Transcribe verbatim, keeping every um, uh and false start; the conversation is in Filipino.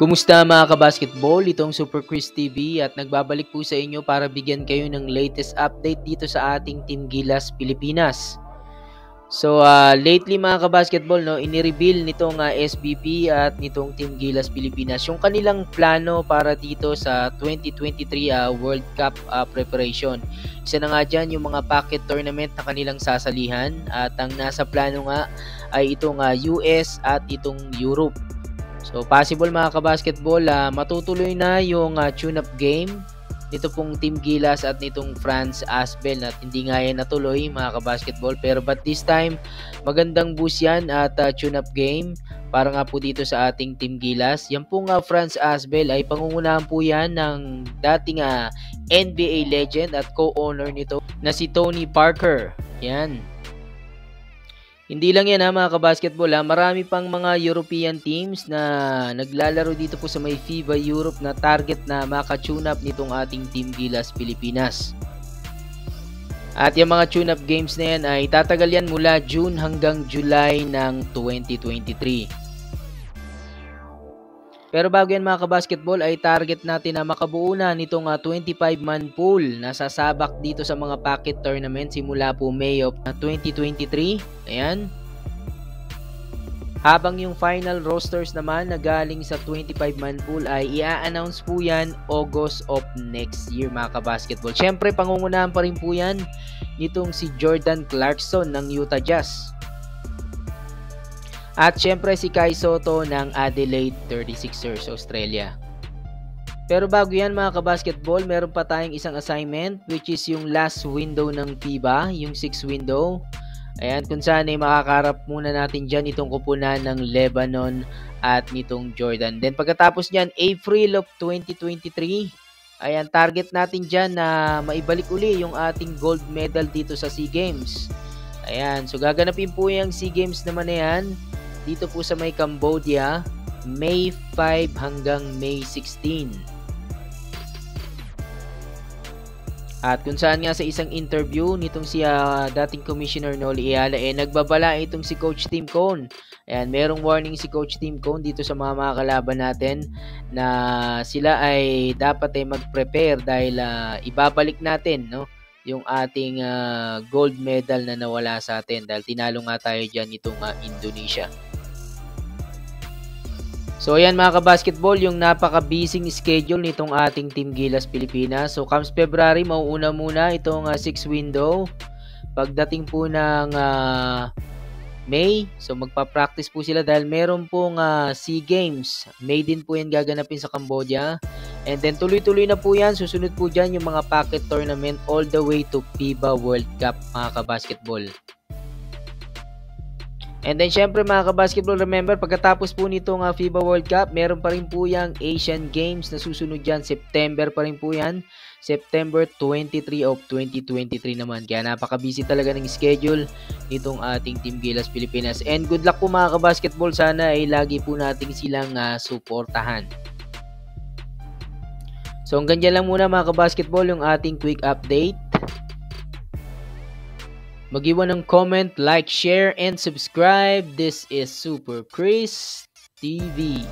Kumusta mga kabasketball? Itong Super Chris T V at nagbabalik po sa inyo para bigyan kayo ng latest update dito sa ating Team Gilas Pilipinas. So uh, lately mga kabasketball, no, ini-reveal nitong uh, S B P at nitong Team Gilas Pilipinas yung kanilang plano para dito sa twenty twenty-three uh, World Cup uh, preparation. Isa na nga dyan yung mga pocket tournament na kanilang sasalihan at ang nasa plano nga ay itong uh, U S at itong Europe. So possible mga kabasketball, uh, matutuloy na yung uh, tune-up game nito pong Team Gilas at nitong Frans Asbel, at hindi nga yan natuloy mga kabasketball, pero but this time magandang boost yan at uh, tune-up game para nga po dito sa ating Team Gilas. Yan po nga Frans Asbel ay pangungunahan po yan ng dating uh, N B A legend at co-owner nito na si Tony Parker. Yan. Hindi lang yan ha, mga kabasketball ha, marami pang mga European teams na naglalaro dito po sa may FIBA Europe na target na maka-tune up nitong ating Team Gilas Pilipinas. At yung mga tune-up games na yan ay tatagal yan mula June hanggang July ng twenty twenty-three. Pero bago yan mga kabasketball ay target natin na makabuo na nitong twenty-five man pool na sasabak dito sa mga pocket tournament simula po May of twenty twenty-three. Ayan. Habang yung final rosters naman na galing sa twenty-five man pool ay i-announce po yan August of next year mga kabasketball. Siyempre pangungunahan pa rin po yan nitong si Jordan Clarkson ng Utah Jazz. At siyempre si Kai Soto ng Adelaide thirty-sixers, Australia. Pero bago yan mga kabasketball, meron pa tayong isang assignment which is yung last window ng FIBA, yung sixth window. Ayan, kung saan ay makakarap muna natin dyan itong kupunan ng Lebanon at nitong Jordan. Then pagkatapos nyan, April of twenty twenty-three, ayan, target natin dyan na maibalik uli yung ating gold medal dito sa SEA Games. Ayan, so gaganapin po yung SEA Games naman na yan dito po sa may Cambodia, May five hanggang May sixteen. At kung saan nga sa isang interview nitong si uh, dating Commissioner Noli Iala, eh nagbabala itong si Coach Tim Cone. Ayan, merong warning si Coach Tim Cone dito sa mga mga kalaban natin na sila ay dapat ay mag-prepare dahil uh, ibabalik natin, no, yung ating uh, gold medal na nawala sa atin dahil tinalo nga tayo dyan itong uh, Indonesia. So ayan mga kabasketball, yung napaka-busy schedule nitong ating Team Gilas Pilipinas. So comes February, mauuna muna itong sixth uh, window. Pagdating po ng uh, May, so magpa-practice po sila dahil meron pong uh, SEA Games. May din po yan gaganapin sa Cambodia. And then tuloy-tuloy na po yan. Susunod po dyan yung mga pocket tournament all the way to FIBA World Cup mga kabasketball. And then syempre mga kabasketball, remember pagkatapos po nitong uh, FIBA World Cup, meron pa rin po yung Asian Games na susunod dyan, September pa rin po yan, September twenty-three of twenty twenty-three naman. Kaya napaka-busy talaga ng schedule nitong ating Team Gilas Pilipinas. And good luck po mga kabasketball, sana ay lagi po nating silang uh, suportahan. So hanggang dyan lang muna mga kabasketball yung ating quick update. Mag-iwan ng comment, like, share, and subscribe. This is Super Chris T V.